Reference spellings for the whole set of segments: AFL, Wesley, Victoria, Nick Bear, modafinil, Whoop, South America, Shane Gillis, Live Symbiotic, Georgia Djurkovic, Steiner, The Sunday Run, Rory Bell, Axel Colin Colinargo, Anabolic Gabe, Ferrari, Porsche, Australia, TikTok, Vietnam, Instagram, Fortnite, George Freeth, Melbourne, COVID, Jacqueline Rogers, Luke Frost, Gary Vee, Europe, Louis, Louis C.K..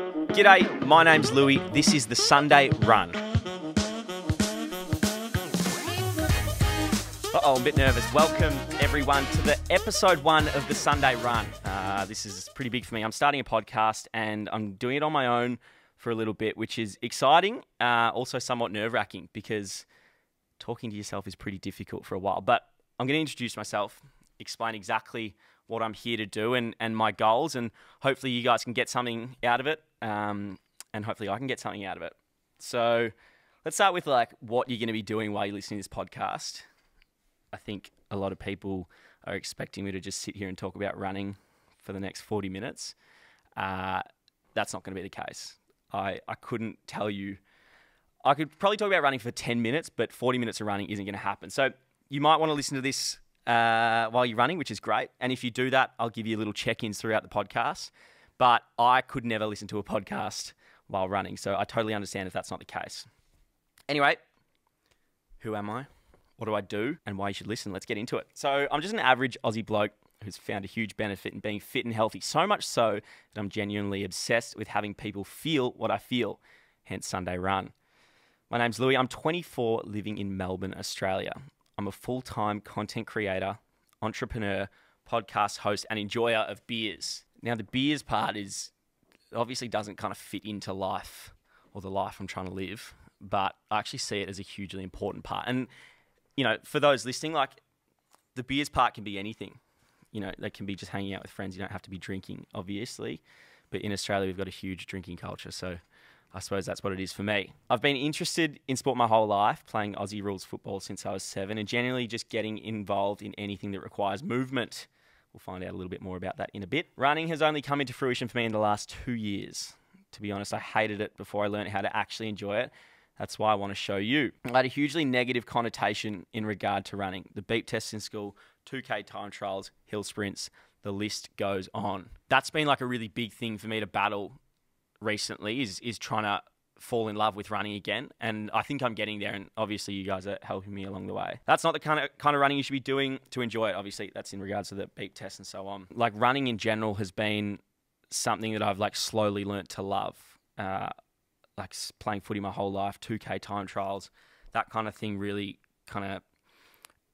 G'day, my name's Louis. This is The Sunday Run. Uh-oh, I'm a bit nervous. Welcome, everyone, to the episode 1 of The Sunday Run. This is pretty big for me. I'm starting a podcast, and I'm doing it on my own for a little bit, which is exciting, also somewhat nerve-wracking, because talking to yourself is pretty difficult for a while. But I'm going to introduce myself, explain exactly what I'm here to do and my goals, and hopefully you guys can get something out of it, and hopefully I can get something out of it. So let's start with like what you're going to be doing while you're listening to this podcast. I think a lot of people are expecting me to just sit here and talk about running for the next 40 minutes. That's not going to be the case. I couldn't tell you. I could probably talk about running for 10 minutes, but 40 minutes of running isn't going to happen. So you might want to listen to this while you're running, which is great. And if you do that, I'll give you little check-ins throughout the podcast. But I could never listen to a podcast while running, so I totally understand if that's not the case. Anyway, who am I? What do I do? And why you should listen? Let's get into it. So I'm just an average Aussie bloke who's found a huge benefit in being fit and healthy, so much so that I'm genuinely obsessed with having people feel what I feel, hence Sunday Run. My name's Louis. I'm 24, living in Melbourne, Australia. I'm a full-time content creator, entrepreneur, podcast host, and enjoyer of beers. Now, the beers part is obviously doesn't kind of fit into life or the life I'm trying to live, but I actually see it as a hugely important part. And, you know, for those listening, like the beers part can be anything. You know, they can be just hanging out with friends. You don't have to be drinking, obviously. But in Australia, we've got a huge drinking culture, so I suppose that's what it is for me. I've been interested in sport my whole life, playing Aussie rules football since I was 7, and generally just getting involved in anything that requires movement. We'll find out a little bit more about that in a bit. Running has only come into fruition for me in the last 2 years. To be honest, I hated it before I learned how to actually enjoy it. That's why I want to show you. I had a hugely negative connotation in regard to running. The beep test in school, 2K time trials, hill sprints, the list goes on. That's been like a really big thing for me to battle recently, is trying to fall in love with running again. And I think I'm getting there, and obviously you guys are helping me along the way. That's not the kind of running you should be doing to enjoy it. Obviously that's in regards to the beep test and so on. Like running in general has been something that I've like slowly learnt to love. Like playing footy my whole life, 2K time trials, that kind of thing really kind of,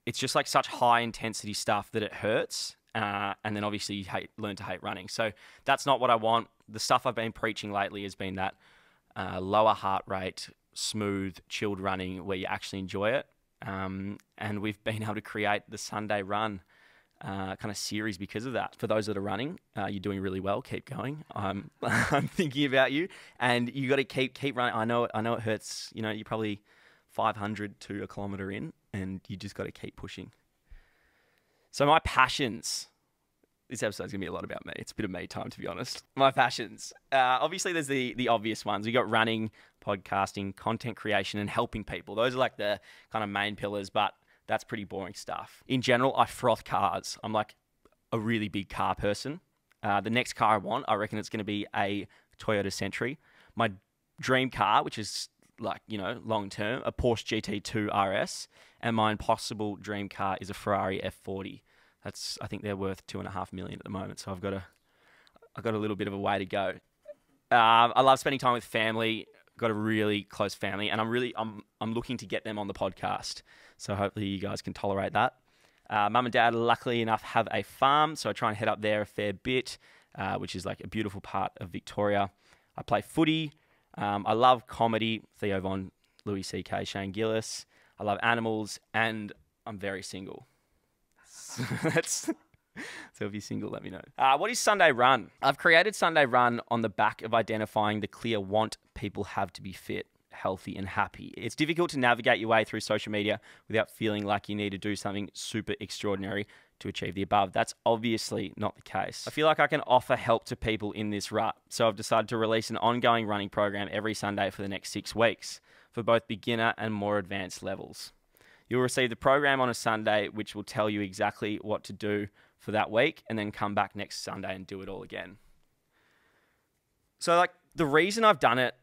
it's just like such high intensity stuff that it hurts. And then obviously you learn to hate running. So that's not what I want. The stuff I've been preaching lately has been that lower heart rate, smooth, chilled running where you actually enjoy it. And we've been able to create the Sunday Run kind of series because of that. For those that are running, you're doing really well. Keep going. I'm thinking about you, and you got to keep running. I know it hurts. You know, you're probably 500 to a kilometer in, and you just got to keep pushing. So my passions. This episode's going to be a lot about me. It's a bit of me time, to be honest. My passions. Obviously, there's the obvious ones. We've got running, podcasting, content creation, and helping people. Those are like the kind of main pillars, but that's pretty boring stuff. In general, I froth cars. I'm like a really big car person. The next car I want, I reckon it's going to be a Toyota Century. My dream car, which is like, you know, long-term, a Porsche GT2 RS. And my impossible dream car is a Ferrari F40. That's, I think they're worth $2.5 million at the moment. So I've got a little bit of a way to go. I love spending time with family. Got a really close family, and I'm looking to get them on the podcast. So hopefully you guys can tolerate that. Mum and dad, luckily enough, have a farm, so I try and head up there a fair bit, which is like a beautiful part of Victoria. I play footy. I love comedy. Theo Von, Louis C.K., Shane Gillis. I love animals, and I'm very single. So if you're single, let me know. What is Sunday Run? I've created Sunday Run on the back of identifying the clear want people have to be fit, healthy, and happy. It's difficult to navigate your way through social media without feeling like you need to do something super extraordinary to achieve the above. That's obviously not the case. I feel like I can offer help to people in this rut, so I've decided to release an ongoing running program every Sunday for the next 6 weeks for both beginner and more advanced levels. You'll receive the program on a Sunday, which will tell you exactly what to do for that week, and then come back next Sunday and do it all again. So like the reason I've done it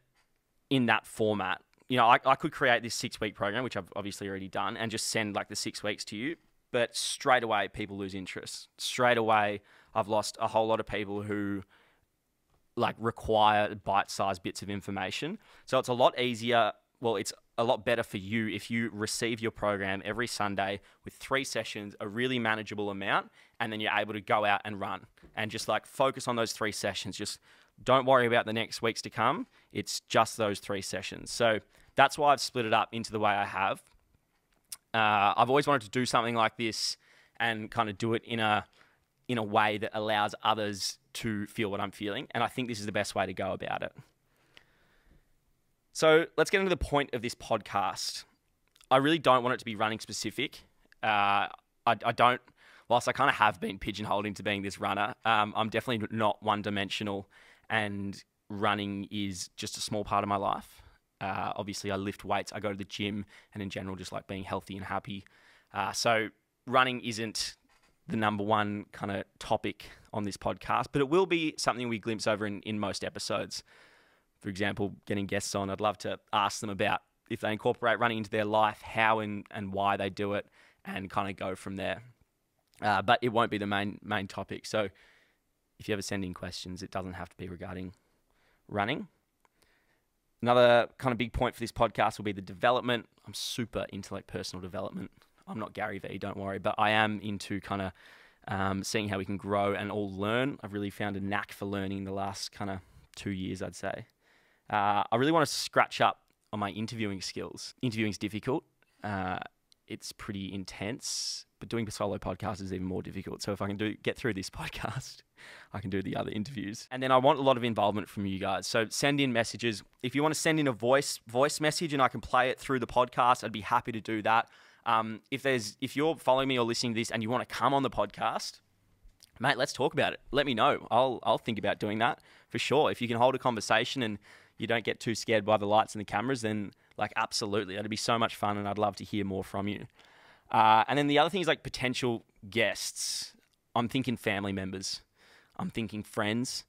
in that format, you know, I could create this 6-week program, which I've obviously already done, and just send like the 6 weeks to you. But straight away, people lose interest. Straight away, I've lost a whole lot of people who like require bite-sized bits of information. So it's a lot easier. Well, it's a lot better for you if you receive your program every Sunday with 3 sessions, a really manageable amount, and then you're able to go out and run and just like focus on those 3 sessions. Just don't worry about the next weeks to come. It's just those 3 sessions. So that's why I've split it up into the way I have. I've always wanted to do something like this and kind of do it in a way that allows others to feel what I'm feeling. And I think this is the best way to go about it. So let's get into the point of this podcast. I really don't want it to be running specific. I don't, whilst I kind of have been pigeonholed into being this runner, I'm definitely not one-dimensional, and running is just a small part of my life. Obviously, I lift weights, I go to the gym, and in general, just like being healthy and happy. So running isn't the number one kind of topic on this podcast, but it will be something we glimpse over in most episodes. For example, getting guests on, I'd love to ask them about if they incorporate running into their life, how and why they do it, and kind of go from there. But it won't be the main topic. So if you ever send in questions, it doesn't have to be regarding running. Another kind of big point for this podcast will be the development. I'm super into like personal development. I'm not Gary Vee, don't worry, but I am into kind of seeing how we can grow and all learn. I've really found a knack for learning the last kind of 2 years, I'd say. I really want to scratch up on my interviewing skills. Interviewing's difficult. It's pretty intense, but doing a solo podcast is even more difficult. So if I can get through this podcast, I can do the other interviews. And then I want a lot of involvement from you guys. So send in messages. If you want to send in a voice message and I can play it through the podcast, I'd be happy to do that. If you're following me or listening to this and you want to come on the podcast, mate, let's talk about it. Let me know. I'll think about doing that for sure. If you can hold a conversation and you don't get too scared by the lights and the cameras, then like, absolutely. That'd be so much fun. And I'd love to hear more from you. And then the other thing is like potential guests. I'm thinking family members. I'm thinking friends.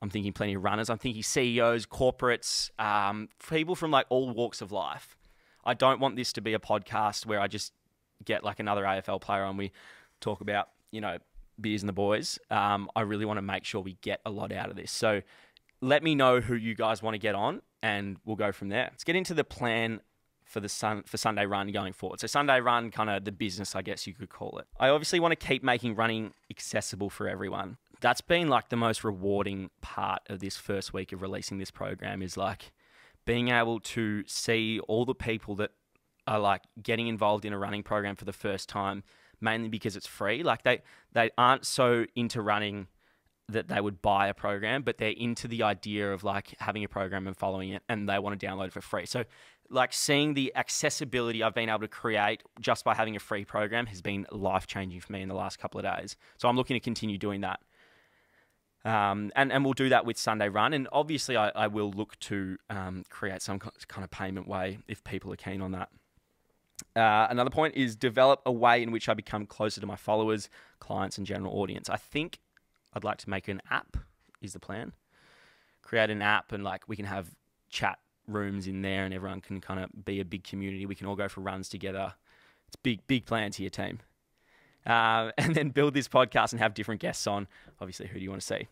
I'm thinking plenty of runners. I'm thinking CEOs, corporates, people from like all walks of life. I don't want this to be a podcast where I just get like another AFL player and we talk about, you know, beers and the boys. I really want to make sure we get a lot out of this. So let me know who you guys want to get on and we'll go from there. Let's get into the plan for Sunday Run going forward. So Sunday Run, kind of the business, I guess you could call it. I obviously want to keep making running accessible for everyone. That's been like the most rewarding part of this first week of releasing this program, is like being able to see all the people that are like getting involved in a running program for the first time, mainly because it's free. Like they aren't so into running that they would buy a program, but they're into the idea of like having a program and following it, and they want to download it for free. So like seeing the accessibility I've been able to create just by having a free program has been life-changing for me in the last couple of days. So I'm looking to continue doing that. And we'll do that with Sunday Run. And obviously I will look to create some kind of payment way if people are keen on that. Another point is develop a way in which I become closer to my followers, clients, and general audience. I think I'd like to make an app, is the plan. Create an app and like we can have chat rooms in there and everyone can kind of be a big community. We can all go for runs together. It's big plans here, team. And then build this podcast and have different guests on. Obviously, who do you want to see?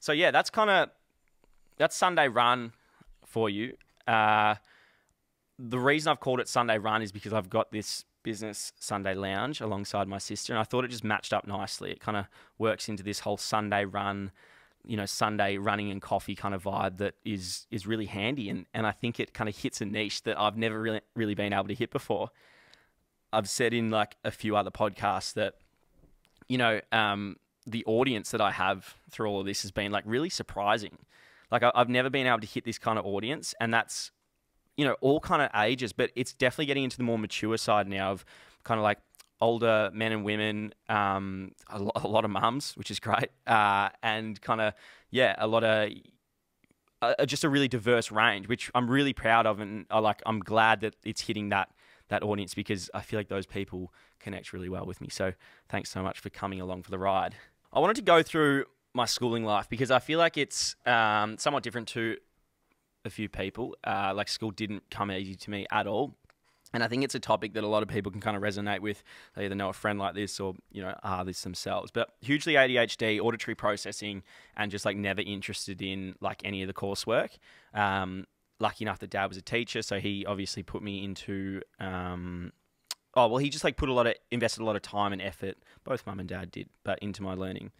So yeah, that's Sunday Run for you. The reason I've called it Sunday Run is because I've got this business Sunday Lounge alongside my sister, and I thought it just matched up nicely. It kind of works into this whole Sunday Run, you know, Sunday running and coffee kind of vibe that is really handy. And I think it kind of hits a niche that I've never really been able to hit before. I've said in like a few other podcasts that, you know, the audience that I have through all of this has been like really surprising. Like I've never been able to hit this kind of audience, and that's, you know, all kind of ages, but it's definitely getting into the more mature side now of kind of like older men and women, a lot of mums, which is great. And kind of, yeah, a lot of, just a really diverse range, which I'm really proud of. And I'm glad that it's hitting that audience, because I feel like those people connect really well with me. So thanks so much for coming along for the ride. I wanted to go through my schooling life because I feel like it's somewhat different to a few people. Like school didn't come easy to me at all. And I think it's a topic that a lot of people can kind of resonate with. They either know a friend like this or, you know, are this themselves. But hugely ADHD, auditory processing, and just like never interested in like any of the coursework. Lucky enough that Dad was a teacher, so he obviously put me into, he just like invested a lot of time and effort, both Mum and Dad did, but into my learning.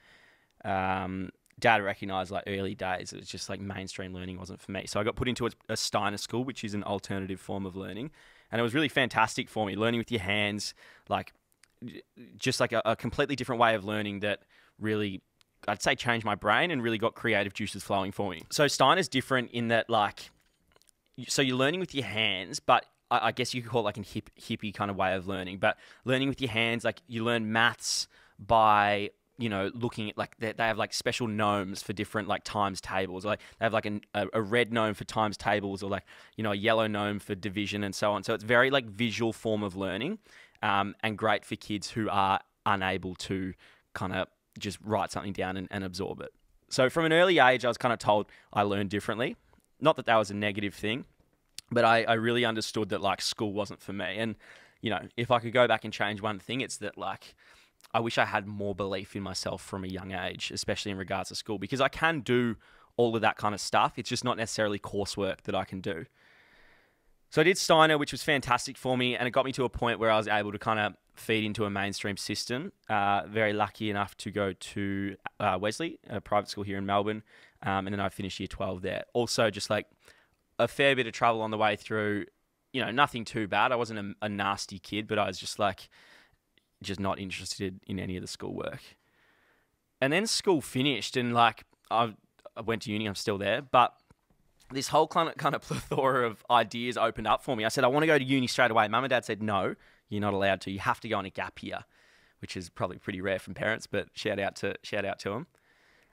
Dad recognised like early days, it was just like mainstream learning wasn't for me. So I got put into a Steiner school, which is an alternative form of learning. And it was really fantastic for me, learning with your hands, like just like a completely different way of learning that really, I'd say, changed my brain and really got creative juices flowing for me. So Steiner's different in that like, so you're learning with your hands, but I guess you could call it like a hippie kind of way of learning, but learning with your hands, like you learn maths by, you know, looking at like, they have like special gnomes for different like times tables. Like they have like a red gnome for times tables, or like, you know, a yellow gnome for division and so on. So it's very like visual form of learning, and great for kids who are unable to kind of just write something down and absorb it. So from an early age, I was kind of told I learned differently. Not that that was a negative thing, but I really understood that like school wasn't for me. And, you know, if I could go back and change one thing, it's that like, I wish I had more belief in myself from a young age, especially in regards to school, because I can do all of that kind of stuff. It's just not necessarily coursework that I can do. So I did Steiner, which was fantastic for me, and it got me to a point where I was able to kind of feed into a mainstream system. Very lucky enough to go to Wesley, a private school here in Melbourne, and then I finished year 12 there. Also just like a fair bit of trouble on the way through, you know, nothing too bad. I wasn't a nasty kid, but I was just like, just not interested in any of the schoolwork. And then school finished, and like I went to uni, I'm still there, but this whole kind of plethora of ideas opened up for me. I said, I want to go to uni straight away. Mum and Dad said, no, you're not allowed to. You have to go on a gap year, which is probably pretty rare from parents, but shout out to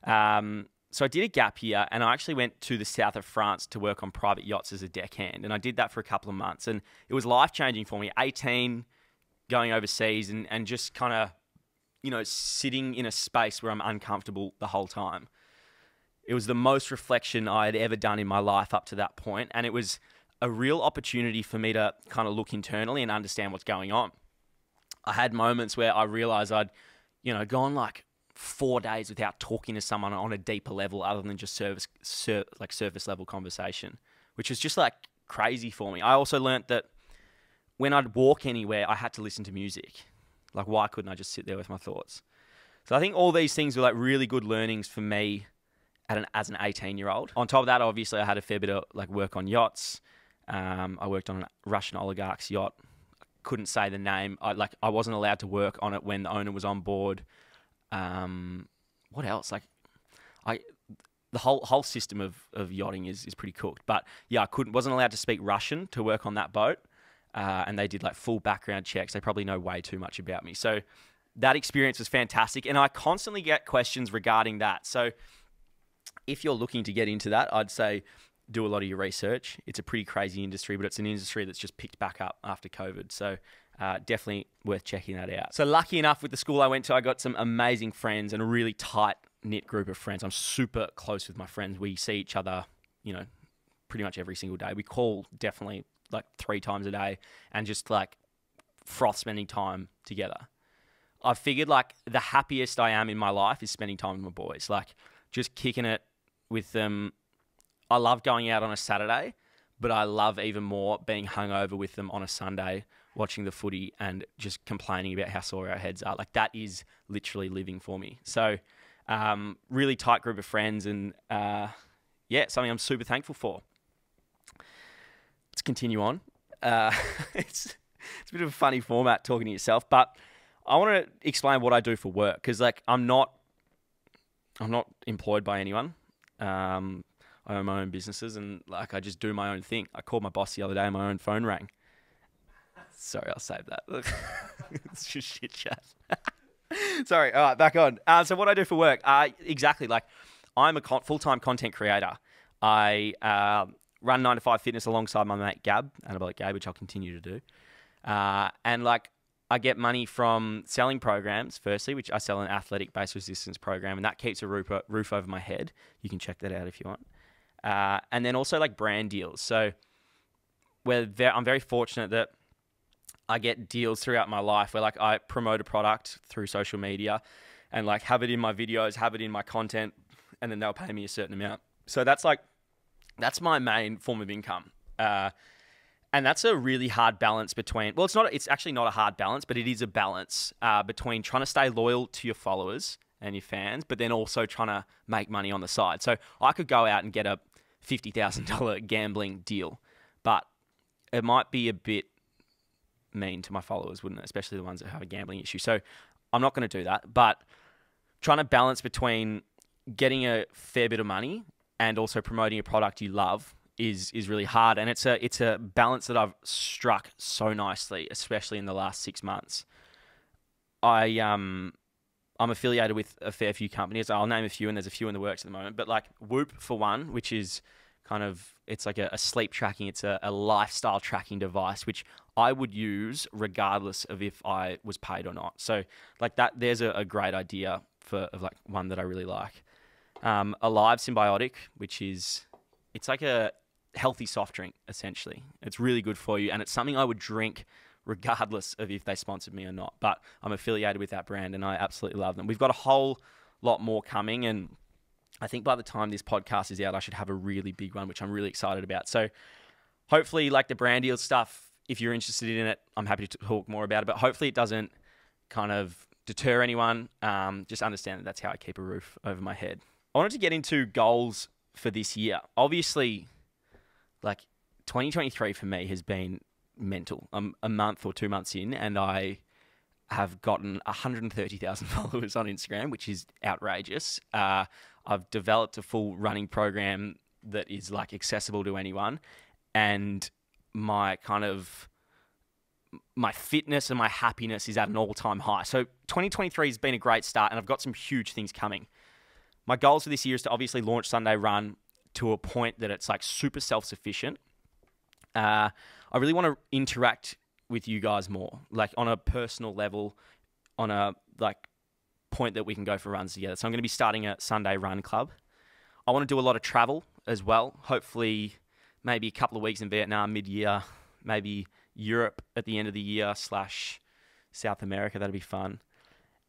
them. So I did a gap year, and I actually went to the south of France to work on private yachts as a deckhand. And I did that for a couple of months, and it was life-changing for me. 18, going overseas and just kind of, you know, sitting in a space where I'm uncomfortable the whole time. It was the most reflection I had ever done in my life up to that point, and it was a real opportunity for me to kind of look internally and understand what's going on. I had moments where I realized I'd, you know, gone like 4 days without talking to someone on a deeper level other than just surface level conversation, which was just like crazy for me. I also learned that when I'd walk anywhere, I had to listen to music. Like, why couldn't I just sit there with my thoughts? So I think all these things were like really good learnings for me as an 18-year-old. On top of that, obviously, I had a fair bit of like work on yachts. I worked on a Russian oligarch's yacht. I couldn't say the name. I wasn't allowed to work on it when the owner was on board. What else? Like, the whole system of yachting is pretty cooked. But yeah, I wasn't allowed to speak Russian to work on that boat. And they did like full background checks. They probably know way too much about me. So that experience was fantastic. And I constantly get questions regarding that. So if you're looking to get into that, I'd say do a lot of your research. It's a pretty crazy industry, but it's an industry that's just picked back up after COVID. So definitely worth checking that out. So lucky enough with the school I went to, I got some amazing friends and a really tight knit group of friends. I'm super close with my friends. We see each other, you know, pretty much every single day. We call definitely like 3 times a day and just like froth spending time together. I figured like the happiest I am in my life is spending time with my boys, like just kicking it with them. I love going out on a Saturday, but I love even more being hungover with them on a Sunday, watching the footy and just complaining about how sore our heads are. Like that is literally living for me. So really tight group of friends, and yeah, something I'm super thankful for. Let's continue on. It's a bit of a funny format talking to yourself, but I want to explain what I do for work, because like I'm not employed by anyone. I own my own businesses, and like I just do my own thing. I called my boss the other day and my own phone rang. Sorry, I'll save that. It's just shit chat. Sorry. All right, back on. So what I do for work? Exactly. Like I'm a full-time content creator. I run 9-to-5 fitness alongside my mate Gab, Anabolic Gabe, which I'll continue to do. And like I get money from selling programs, firstly, which I sell an athletic base resistance program, and that keeps a roof over my head. You can check that out if you want. And then also like brand deals. So I'm very fortunate that I get deals throughout my life where like I promote a product through social media and like have it in my videos, have it in my content, and then they'll pay me a certain amount. So that's like, that's my main form of income. And that's a really hard balance between, well, it's actually not a hard balance, but it is a balance between trying to stay loyal to your followers and your fans, but then also trying to make money on the side. So I could go out and get a $50,000 gambling deal, but it might be a bit mean to my followers, wouldn't it? Especially the ones that have a gambling issue. So I'm not going to do that, but trying to balance between getting a fair bit of money and also promoting a product you love is really hard. And it's a balance that I've struck so nicely, especially in the last 6 months. I'm affiliated with a fair few companies. I'll name a few, and there's a few in the works at the moment, but like Whoop for one, which is kind of, it's like a sleep tracking, it's a lifestyle tracking device, which I would use regardless of if I was paid or not. So like that, there's a great idea of like one that I really like. A Live Symbiotic, which is, it's like a healthy soft drink, essentially. It's really good for you. And it's something I would drink regardless of if they sponsored me or not, but I'm affiliated with that brand and I absolutely love them. We've got a whole lot more coming. And I think by the time this podcast is out, I should have a really big one, which I'm really excited about. So hopefully like the brand deal stuff, if you're interested in it, I'm happy to talk more about it, but hopefully it doesn't kind of deter anyone. Just understand that that's how I keep a roof over my head. I wanted to get into goals for this year. Obviously, like 2023 for me has been mental. I'm a month or 2 months in and I have gotten 130,000 followers on Instagram, which is outrageous. I've developed a full running program that is like accessible to anyone, and my fitness and my happiness is at an all-time high. So 2023 has been a great start and I've got some huge things coming. My goals for this year is to obviously launch Sunday Run to a point that it's like super self-sufficient. I really want to interact with you guys more, like on a personal level, on a like point that we can go for runs together. So I'm going to be starting a Sunday Run club. I want to do a lot of travel as well. Hopefully maybe a couple of weeks in Vietnam mid-year, maybe Europe at the end of the year / South America. That'd be fun.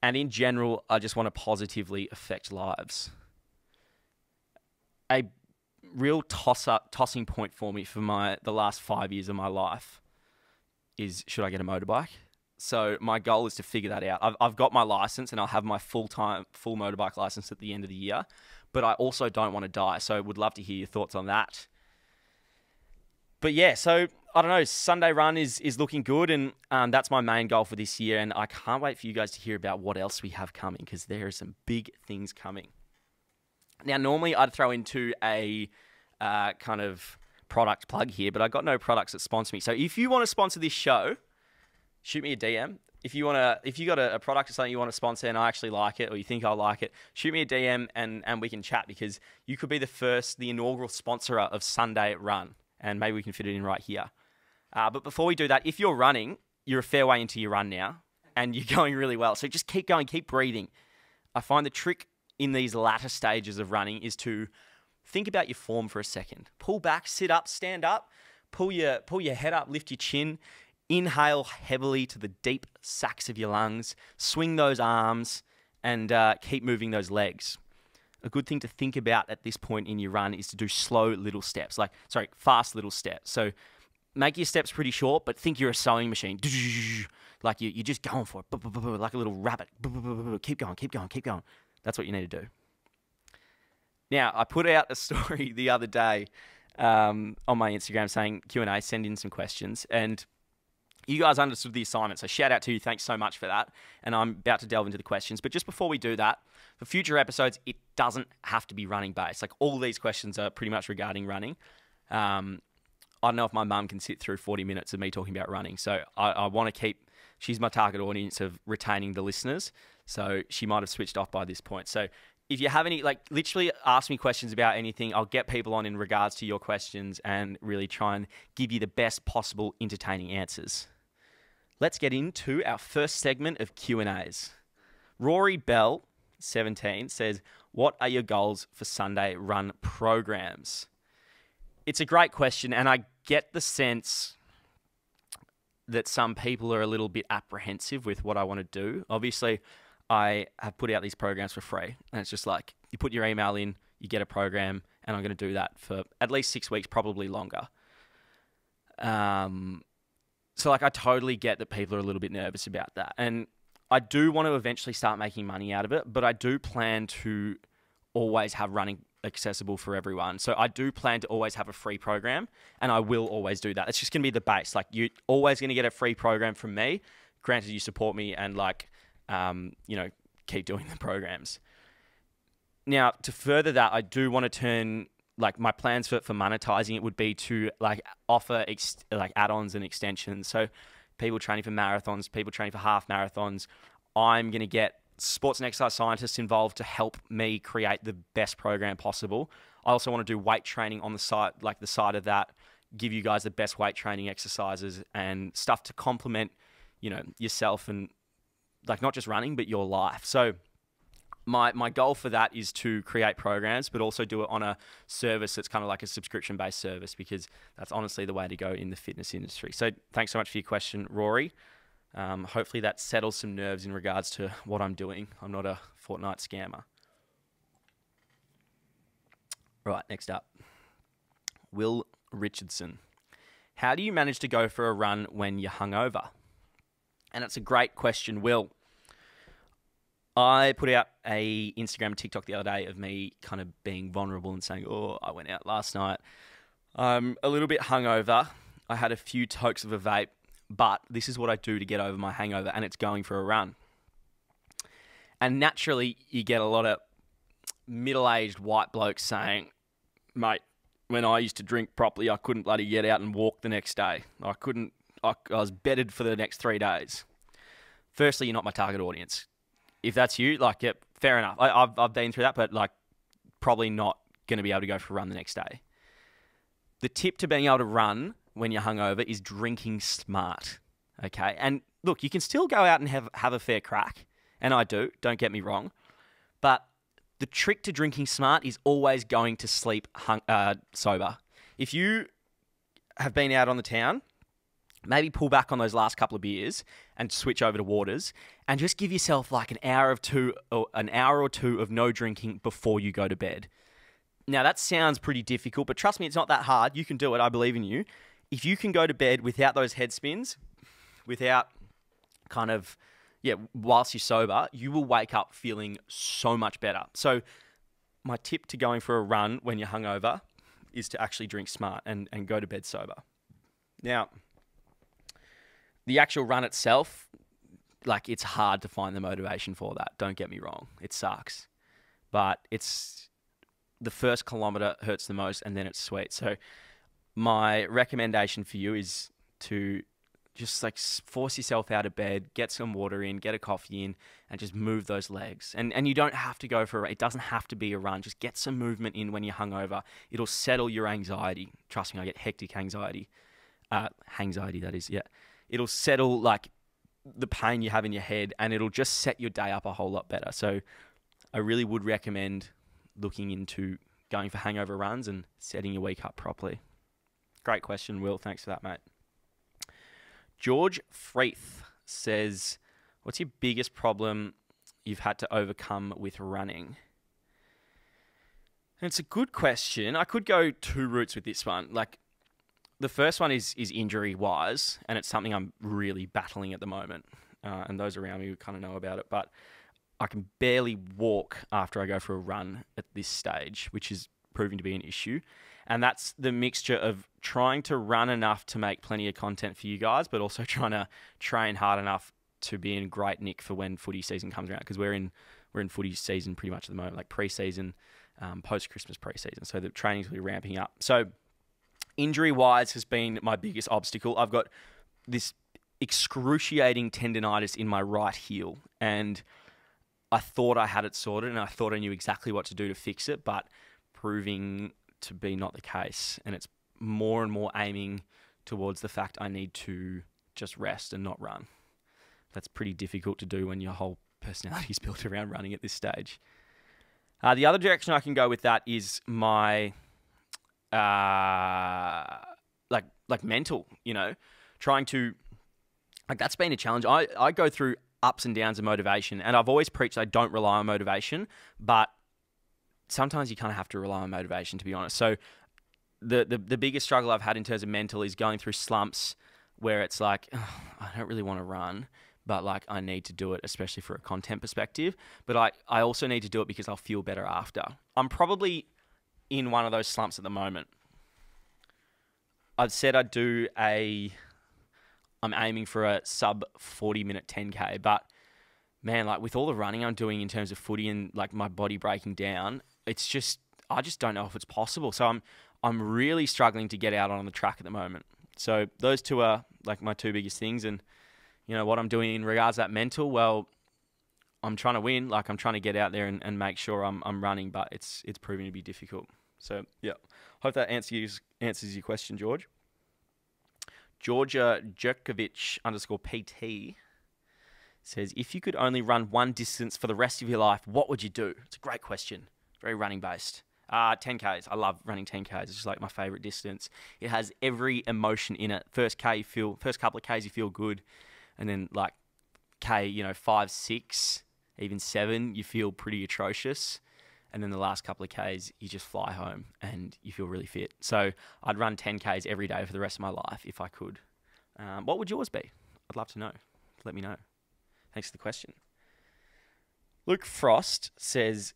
And in general, I just want to positively affect lives. A real tossing point for me for the last 5 years of my life is, should I get a motorbike? So my goal is to figure that out. I've got my license and I'll have my full motorbike license at the end of the year, but I also don't want to die. So would love to hear your thoughts on that. But yeah, so I don't know, Sunday Run is looking good, and that's my main goal for this year, and I can't wait for you guys to hear about what else we have coming, because there are some big things coming. Now, normally I'd throw into a kind of product plug here, but I got no products that sponsor me. So if you want to sponsor this show, shoot me a DM. If you got a product or something you want to sponsor and I actually like it, or you think I'll like it, shoot me a DM and we can chat, because you could be the inaugural sponsor of Sunday Run, and maybe we can fit it in right here. But before we do that, if you're running, you're a fair way into your run now and you're going really well. So just keep going, keep breathing. I find the trick in these latter stages of running is to think about your form for a second. Pull back, sit up, stand up, pull your head up, lift your chin, inhale heavily to the deep sacks of your lungs, swing those arms and keep moving those legs. A good thing to think about at this point in your run is to do fast little steps. So make your steps pretty short, but think you're a sewing machine. Like you're just going for it, like a little rabbit. Keep going, keep going, keep going. That's what you need to do. Now, I put out a story the other day on my Instagram saying Q&A, send in some questions. And you guys understood the assignment, so shout out to you. Thanks so much for that. And I'm about to delve into the questions. But just before we do that, for future episodes, it doesn't have to be running based. Like all these questions are pretty much regarding running. I don't know if my mum can sit through 40 minutes of me talking about running. So I want to keep, she's my target audience of retaining the listeners. So she might've switched off by this point. So if you have any, like literally ask me questions about anything, I'll get people on in regards to your questions and really try and give you the best possible entertaining answers. Let's get into our first segment of Q&As. Rory Bell, 17, says, what are your goals for Sunday Run programs? It's a great question, and I get the sense that some people are a little bit apprehensive with what I want to do. Obviously, I have put out these programs for free, and it's just like you put your email in, you get a program, and I'm going to do that for at least 6 weeks, probably longer. So like I totally get that people are a little bit nervous about that. And I do want to eventually start making money out of it, but I do plan to always have running accessible for everyone. So I do plan to always have a free program, and I will always do that. It's just going to be the base. Like you're always going to get a free program from me. Granted, you support me and like, you know, keep doing the programs. Now, to further that, I do want to turn, like my plans for monetizing it would be to like offer like add-ons and extensions. So people training for marathons, people training for half marathons, I'm going to get sports and exercise scientists involved to help me create the best program possible. I also want to do weight training on the side, like the side of that, give you guys the best weight training exercises and stuff to complement, you know, yourself and like not just running, but your life. So my goal for that is to create programs, but also do it on a service that's kind of like a subscription-based service, because that's honestly the way to go in the fitness industry. So thanks so much for your question, Rory. Hopefully that settles some nerves in regards to what I'm doing. I'm not a Fortnite scammer. Right, next up. Will Richardson. How do you manage to go for a run when you're hungover? And it's a great question, Will. I put out a Instagram, TikTok the other day of me kind of being vulnerable and saying, oh, I went out last night. I'm a little bit hungover. I had a few tokes of a vape, but this is what I do to get over my hangover, and it's going for a run. And naturally, you get a lot of middle-aged white blokes saying, mate, when I used to drink properly, I couldn't bloody get out and walk the next day. I was bedded for the next 3 days. Firstly, you're not my target audience. If that's you, like, yep, fair enough. I've been through that, but like, probably not going to be able to go for a run the next day. The tip to being able to run when you're hungover is drinking smart, okay? And look, you can still go out and have a fair crack, and I do, don't get me wrong, but the trick to drinking smart is always going to sleep sober. If you have been out on the town, maybe pull back on those last couple of beers and switch over to waters, and just give yourself like an hour or two of no drinking before you go to bed. Now that sounds pretty difficult, but trust me, it's not that hard. You can do it. I believe in you. If you can go to bed without those head spins, without kind of, yeah, whilst you're sober, you will wake up feeling so much better. So my tip to going for a run when you're hungover is to actually drink smart and go to bed sober. Now, the actual run itself, like it's hard to find the motivation for that. Don't get me wrong. It sucks. But it's the first kilometer hurts the most, and then it's sweet. So my recommendation for you is to just like force yourself out of bed, get some water in, get a coffee in, and just move those legs. And you don't have to go for it. It doesn't have to be a run. Just get some movement in when you're hungover. It'll settle your anxiety. Trust me, I get hectic anxiety. Hangxiety, that is, yeah. It'll settle like the pain you have in your head, and it'll just set your day up a whole lot better. So I really would recommend looking into going for hangover runs and setting your week up properly. Great question, Will. Thanks for that, mate. George Freeth says, what's your biggest problem you've had to overcome with running? And it's a good question. I could go two routes with this one. Like, the first one is injury-wise, and it's something I'm really battling at the moment. And those around me kind of know about it, but I can barely walk after I go for a run at this stage, which is proving to be an issue. And that's the mixture of trying to run enough to make plenty of content for you guys, but also trying to train hard enough to be in great nick for when footy season comes around, because we're in footy season pretty much at the moment, like pre-season, post-Christmas pre-season. So the training's really ramping up. So injury-wise has been my biggest obstacle. I've got this excruciating tendinitis in my right heel, and I thought I had it sorted, and I thought I knew exactly what to do to fix it, but proving to be not the case. And it's more and more aiming towards the fact I need to just rest and not run. That's pretty difficult to do when your whole personality is built around running at this stage. The other direction I can go with that is my like mental, you know, trying to Like, that's been a challenge. I go through ups and downs of motivation, and I've always preached I don't rely on motivation, but sometimes you kind of have to rely on motivation, to be honest. So the biggest struggle I've had in terms of mental is going through slumps where it's like, oh, I don't really want to run, but like I need to do it, especially for a content perspective. But I also need to do it because I'll feel better after. I'm probably in one of those slumps at the moment. I've said I'd do I'm aiming for a sub 40-minute 10K, but man, like with all the running I'm doing in terms of footy and like my body breaking down, it's just, I just don't know if it's possible. So I'm really struggling to get out on the track at the moment. So those two are like my two biggest things. And you know, what I'm doing in regards to that mental, well, I'm trying to win. Like I'm trying to get out there and make sure I'm running, but it's proving to be difficult. So yeah, hope that answers your question, George. Georgia Djurkovic _PT says, if you could only run one distance for the rest of your life, what would you do? It's a great question. Very running based. 10Ks. I love running 10Ks. It's just like my favorite distance. It has every emotion in it. First couple of Ks, you feel good. And then like K, you know, 5, 6, even 7, you feel pretty atrocious. And then the last couple of Ks, you just fly home and you feel really fit. So I'd run 10Ks every day for the rest of my life if I could. What would yours be? I'd love to know. Let me know. Thanks for the question. Luke Frost says,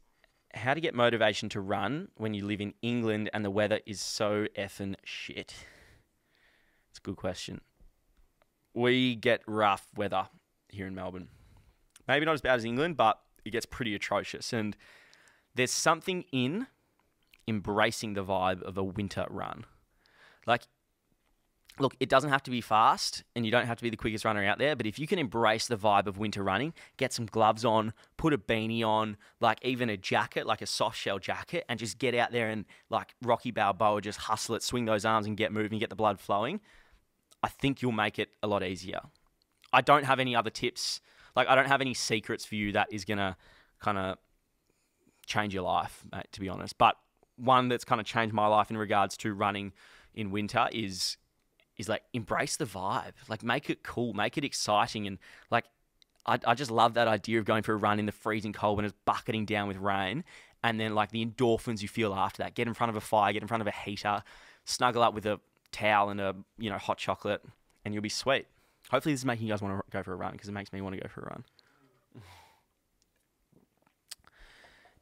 how to get motivation to run when you live in England and the weather is so effing shit? It's a good question. We get rough weather here in Melbourne. Maybe not as bad as England, but it gets pretty atrocious. And there's something in embracing the vibe of a winter run. Like, look, it doesn't have to be fast and you don't have to be the quickest runner out there, but if you can embrace the vibe of winter running, get some gloves on, put a beanie on, like even a jacket, like a soft shell jacket, and just get out there and like Rocky Balboa, just hustle it, swing those arms and get moving, get the blood flowing, I think you'll make it a lot easier. I don't have any other tips. Like, I don't have any secrets for you that is going to kind of change your life, mate, to be honest. But one that's kind of changed my life in regards to running in winter is like embrace the vibe, like make it cool, make it exciting. And like, I just love that idea of going for a run in the freezing cold when it's bucketing down with rain. And then like the endorphins you feel after that, get in front of a fire, get in front of a heater, snuggle up with a towel and a, you know, hot chocolate, and you'll be sweet. Hopefully this is making you guys want to go for a run, because it makes me want to go for a run.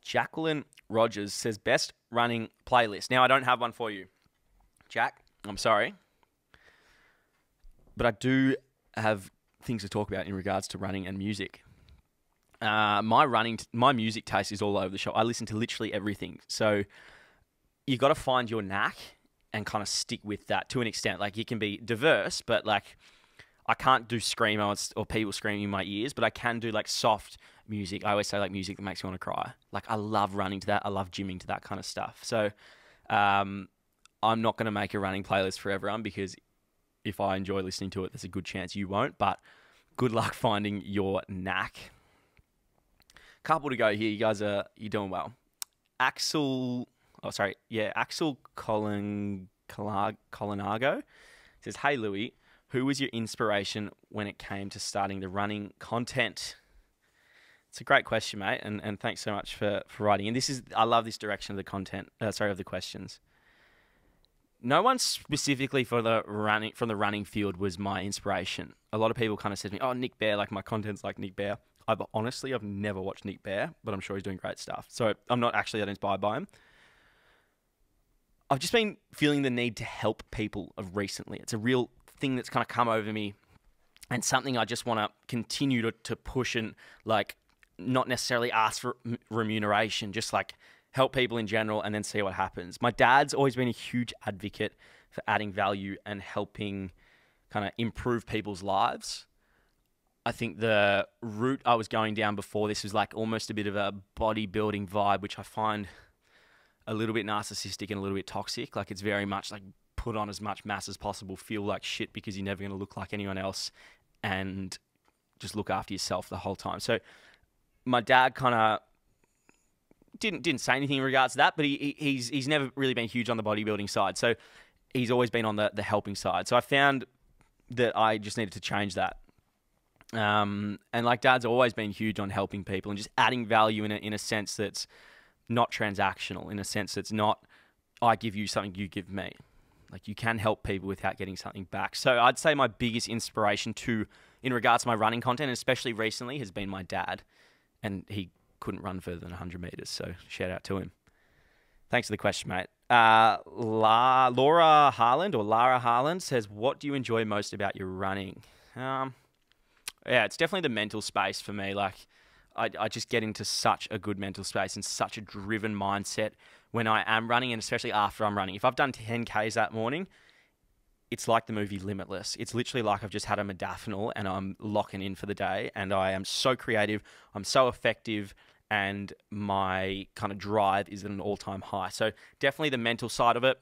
Jacqueline Rogers says, best running playlist. Now I don't have one for you, Jack, I'm sorry. But I do have things to talk about in regards to running and music. My music taste is all over the shop. I listen to literally everything. So you've got to find your knack and kind of stick with that to an extent. Like, you can be diverse, but like I can't do screamo or people screaming in my ears, but I can do like soft music. I always say like music that makes me want to cry. Like, I love running to that. I love gymming to that kind of stuff. So I'm not going to make a running playlist for everyone, because if I enjoy listening to it, there's a good chance you won't, but good luck finding your knack. Couple to go here. You guys are, you're doing well. Axel Colin Colinargo says, hey, Louis, who was your inspiration when it came to starting the running content? It's a great question, mate, and thanks so much for writing. And this is, I love this direction of the content, of the questions. No one specifically from the running field was my inspiration. A lot of people kind of said to me, oh, Nick Bear, like my content's like Nick Bear. Honestly, I've never watched Nick Bear, but I'm sure he's doing great stuff. So I'm not actually that inspired by him. I've just been feeling the need to help people recently. It's a real thing that's kind of come over me, and something I just want to continue to push, and like not necessarily ask for remuneration, just like help people in general, and then see what happens. My dad's always been a huge advocate for adding value and helping kind of improve people's lives. I think the route I was going down before this was like almost a bit of a bodybuilding vibe, which I find a little bit narcissistic and a little bit toxic. Like, it's very much like put on as much mass as possible, feel like shit because you're never going to look like anyone else, and just look after yourself the whole time. So my dad kind of didn't say anything in regards to that, but he's never really been huge on the bodybuilding side. So he's always been on the helping side. So I found that I just needed to change that. And like Dad's always been huge on helping people and just adding value in a sense that's not transactional, in a sense that's not, I give you something, you give me. Like you can help people without getting something back. So I'd say my biggest inspiration to, in regards to my running content, especially recently, has been my dad. And he couldn't run further than 100 meters. So shout out to him. Thanks for the question, mate. Laura Harland says, what do you enjoy most about your running? Yeah, it's definitely the mental space for me. Like I just get into such a good mental space and such a driven mindset when I am running, and especially after I'm running. If I've done 10Ks that morning, it's like the movie Limitless. It's literally like I've just had a modafinil and I'm locking in for the day, and I am so creative, I'm so effective, and my kind of drive is at an all-time high. So definitely the mental side of it.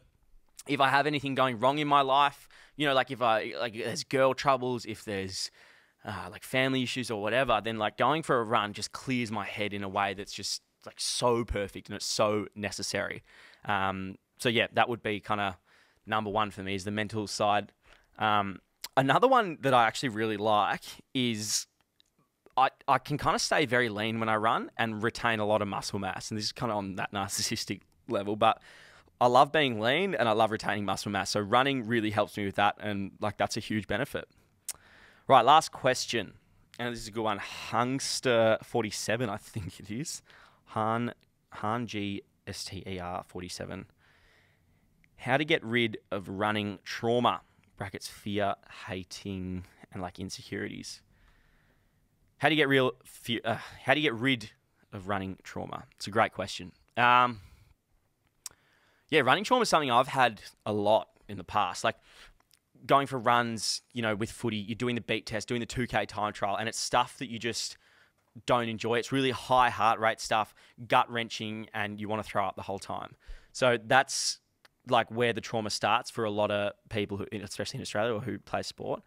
If I have anything going wrong in my life, you know, like if there's girl troubles, if there's like family issues or whatever, then like going for a run just clears my head in a way that's just like so perfect and it's so necessary. So yeah, that would be kind of number one for me, is the mental side. Another one that I actually really like is I can kind of stay very lean when I run and retain a lot of muscle mass. And this is kind of on that narcissistic level, but I love being lean and I love retaining muscle mass. So running really helps me with that. And like, that's a huge benefit. Right. Last question. And this is a good one. Hungster 47, I think it is. Hanji Ster 47. How to get rid of running trauma, brackets, fear, hating, and like insecurities. How do you get rid of running trauma? It's a great question. Yeah, running trauma is something I've had a lot in the past. Like going for runs, you know, with footy, you're doing the beat test, doing the 2K time trial, and it's stuff that you just don't enjoy. It's really high heart rate stuff, gut-wrenching, and you want to throw up the whole time. So that's like where the trauma starts for a lot of people, who, especially in Australia, or who play sport.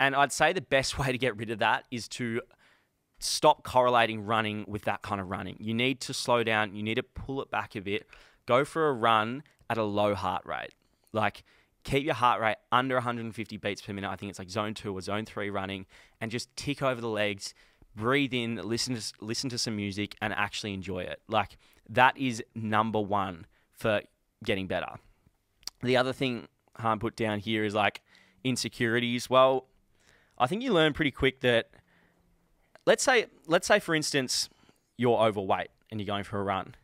And I'd say the best way to get rid of that is to stop correlating running with that kind of running. You need to slow down. You need to pull it back a bit. Go for a run at a low heart rate. Like keep your heart rate under 150 beats per minute. I think it's like zone 2 or zone 3 running, and just tick over the legs, breathe in, listen to some music, and actually enjoy it. Like that is number one for getting better. The other thing Han put down here is like insecurities. Well, I think you learn pretty quick that let's say for instance, you're overweight and you're going for a run.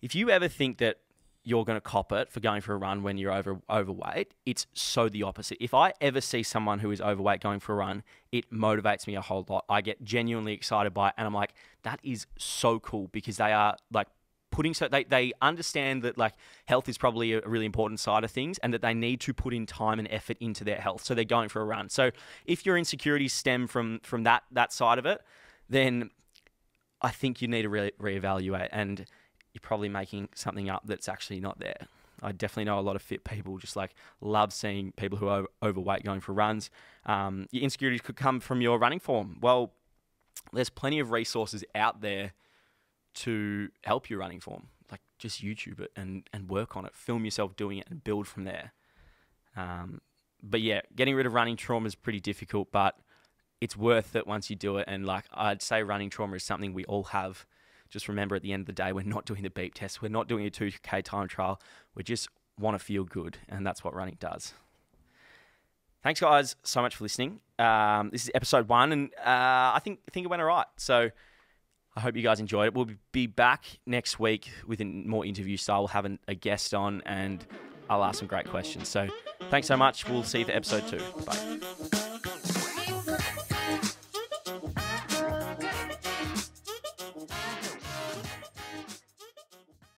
If you ever think that you're going to cop it for going for a run when you're overweight, it's so the opposite. If I ever see someone who is overweight going for a run, it motivates me a whole lot. I get genuinely excited by it, and I'm like, that is so cool, because they are like putting, so they understand that like health is probably a really important side of things, and that they need to put in time and effort into their health. So they're going for a run. So if your insecurities stem from that side of it, then I think you need to reevaluate, and you're probably making something up that's actually not there. I definitely know a lot of fit people just like love seeing people who are overweight going for runs. Your insecurities could come from your running form. Well, there's plenty of resources out there to help your running form. Like just YouTube it and work on it. Film yourself doing it and build from there. But yeah, getting rid of running trauma is pretty difficult, but it's worth it once you do it. And like I'd say running trauma is something we all have. Just remember at the end of the day, we're not doing the beep test. We're not doing a 2K time trial. We just want to feel good. And that's what running does. Thanks guys so much for listening. This is episode 1, and I think it went all right. So I hope you guys enjoyed it. We'll be back next week with a more interview style. We'll have a guest on, and I'll ask some great questions. So thanks so much. We'll see you for episode 2. Bye.